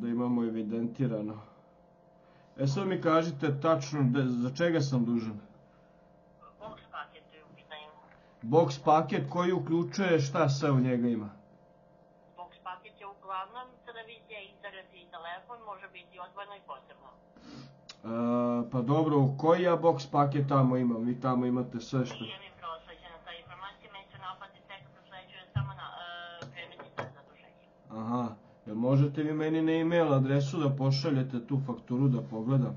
da imamo evidentirano. E sad mi kažite tačno za čega sam dužan. Box paket je u pitanju. Box paket koji uključuje šta sve u njega ima? Box paket je uglavnom televizija, internet i telefon, može biti odvojeno i posebno. Pa dobro, u koji ja box paket tamo imam? Vi tamo imate sve što... Nije mi prosleđena ta informacija, meni se naplati tek prosleđuje samo na predmetnice zaduženje. Aha, jel možete vi meni na e-mail adresu da pošaljete tu fakturu da pogledam?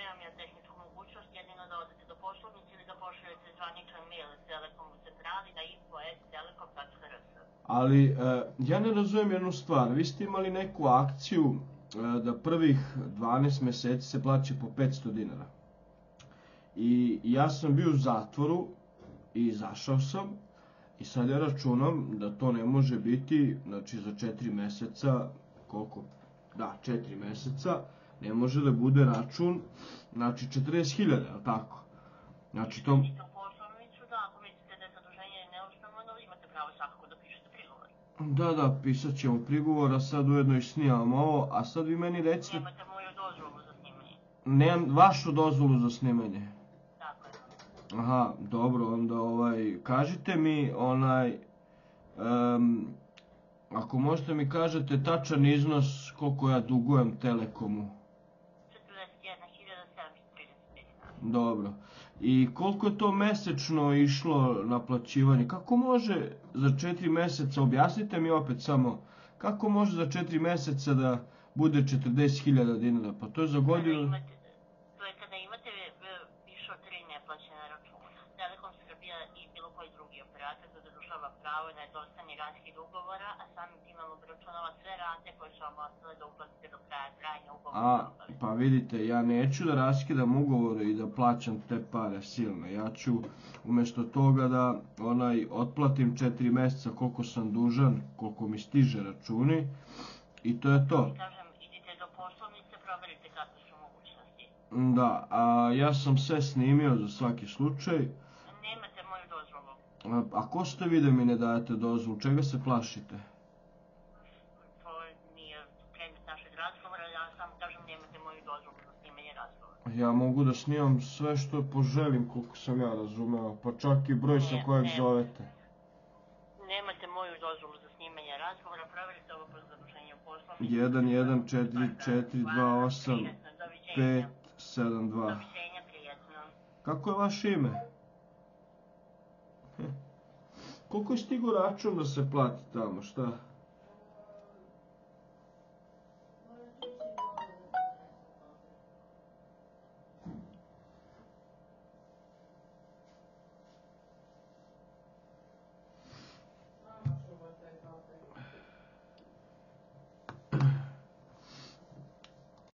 Nemam ja tehničku mogućnost, jedino da odete do poslovnice ili da pošaljete zvaničan mail Telekomu centrali na info@telekom.rs. Ali, ja ne razumijem jednu stvar, vi ste imali neku akciju da prvih 12 meseci se plaća po 500 dinara. I ja sam bio u zatvoru i izašao sam i sad ja računam da to ne može biti, znači za 4 meseca, koliko? Da, 4 meseca ne može da bude račun, znači 40.000, ali tako? Znači to... Da, da, pisat ćemo prigovor, a sad ujedno i snimam ovo, a sad vi meni recite... Nemate moju dozvolu za snimanje. Nemam vašu dozvolu za snimanje? Tako je. Aha, dobro, onda kažite mi ako možete mi kažete tačan iznos koliko ja dugujem Telekomu. 41.735. Dobro. I koliko je to mesečno išlo naplaćivanje? Kako može za 4 meseca, objasnite mi opet samo, kako može za 4 meseca da bude 40.000 dinara? Pa to je za godinu... To je kada imate više od 3 neplaćene računa. Telekom Srbija i bilo koji drugi operator zadržava pravo na izostavljanje ranijih ugovora, a samim tim vam obračunava sve rate koje su vam ostale da uplatite do kraja trajanja ugovora. Pa vidite, ja neću da raskidam ugovore i da plaćam te pare silno. Ja ću umjesto toga da otplatim 4 meseca koliko sam dužan, koliko mi stiže računi i to je to. Idite do poslovnice, proverite kakve su mogućnosti. Da, a ja sam sve snimio za svaki slučaj. Nemate moju dozvolu. A ko ste vi da mi ne dajete dozvolu? Čega se plašite? Ja mogu da snimam sve što poželim, koliko sam ja razumeo, pa čak i broj sa kojeg zovete. Nemate moju dozvolu za snimanje razgovora, proverite ovo po zaduženju poslovnika. 1-1-4-4-2-8-5-7-2. Doviđenja, prijetno. Kako je vaše ime? Koliko je stigo račun da se plati tamo, šta?